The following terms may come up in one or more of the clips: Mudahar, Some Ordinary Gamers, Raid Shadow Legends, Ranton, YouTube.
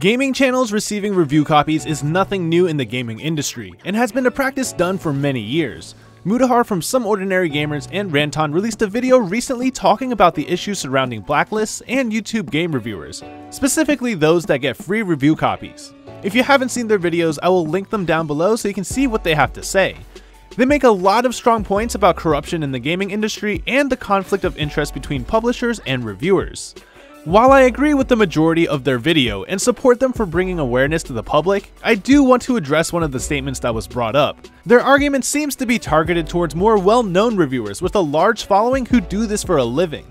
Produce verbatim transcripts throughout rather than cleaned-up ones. Gaming channels receiving review copies is nothing new in the gaming industry, and has been a practice done for many years. Mudahar from Some Ordinary Gamers and Ranton released a video recently talking about the issues surrounding blacklists and YouTube game reviewers, specifically those that get free review copies. If you haven't seen their videos, I will link them down below so you can see what they have to say. They make a lot of strong points about corruption in the gaming industry and the conflict of interest between publishers and reviewers. While I agree with the majority of their video and support them for bringing awareness to the public, I do want to address one of the statements that was brought up. Their argument seems to be targeted towards more well-known reviewers with a large following who do this for a living.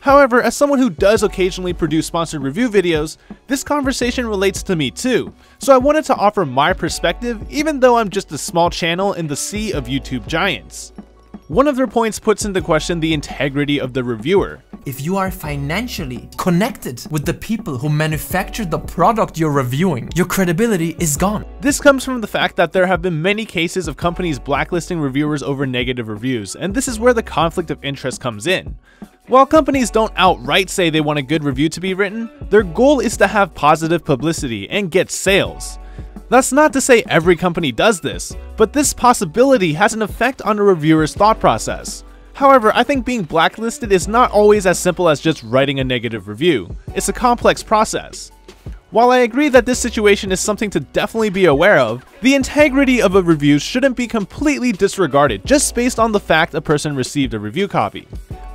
However, as someone who does occasionally produce sponsored review videos, this conversation relates to me too, so I wanted to offer my perspective even though I'm just a small channel in the sea of YouTube giants. One of their points puts into question the integrity of the reviewer. If you are financially connected with the people who manufactured the product you're reviewing, your credibility is gone. This comes from the fact that there have been many cases of companies blacklisting reviewers over negative reviews, and this is where the conflict of interest comes in. While companies don't outright say they want a good review to be written, their goal is to have positive publicity and get sales. That's not to say every company does this, but this possibility has an effect on a reviewer's thought process. However, I think being blacklisted is not always as simple as just writing a negative review. It's a complex process. While I agree that this situation is something to definitely be aware of, the integrity of a review shouldn't be completely disregarded just based on the fact a person received a review copy.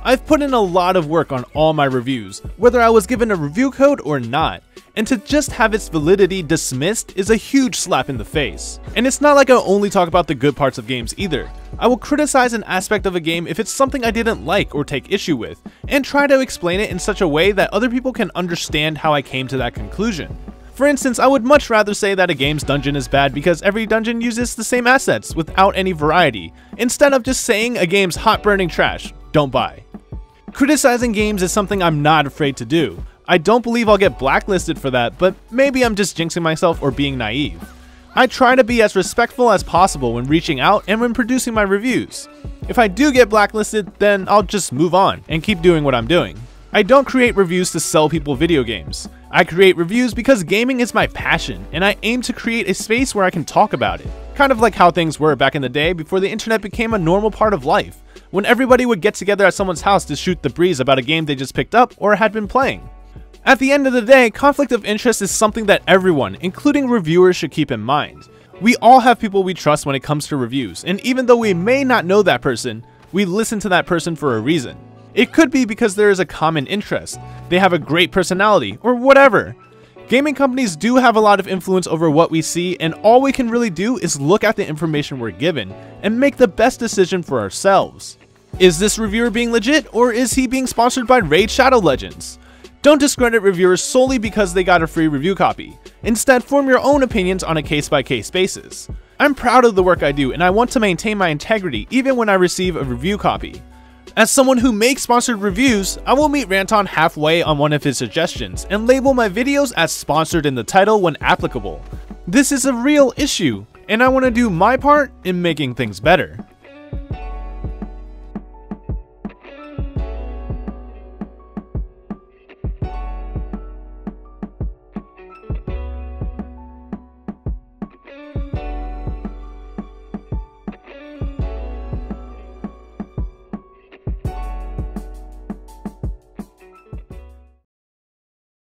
I've put in a lot of work on all my reviews, whether I was given a review code or not, and to just have its validity dismissed is a huge slap in the face. And it's not like I only talk about the good parts of games either. I will criticize an aspect of a game if it's something I didn't like or take issue with, and try to explain it in such a way that other people can understand how I came to that conclusion. For instance, I would much rather say that a game's dungeon is bad because every dungeon uses the same assets without any variety, instead of just saying a game's hot burning trash, don't buy. Criticizing games is something I'm not afraid to do. I don't believe I'll get blacklisted for that, but maybe I'm just jinxing myself or being naive. I try to be as respectful as possible when reaching out and when producing my reviews. If I do get blacklisted, then I'll just move on and keep doing what I'm doing. I don't create reviews to sell people video games. I create reviews because gaming is my passion, and I aim to create a space where I can talk about it. Kind of like how things were back in the day before the internet became a normal part of life, when everybody would get together at someone's house to shoot the breeze about a game they just picked up or had been playing. At the end of the day, conflict of interest is something that everyone, including reviewers, should keep in mind. We all have people we trust when it comes to reviews, and even though we may not know that person, we listen to that person for a reason. It could be because there is a common interest, they have a great personality, or whatever. Gaming companies do have a lot of influence over what we see, and all we can really do is look at the information we're given and make the best decision for ourselves. Is this reviewer being legit, or is he being sponsored by Raid Shadow Legends? Don't discredit reviewers solely because they got a free review copy. Instead, form your own opinions on a case-by-case basis. I'm proud of the work I do, and I want to maintain my integrity even when I receive a review copy. As someone who makes sponsored reviews, I will meet Ranton halfway on one of his suggestions and label my videos as sponsored in the title when applicable. This is a real issue, and I want to do my part in making things better.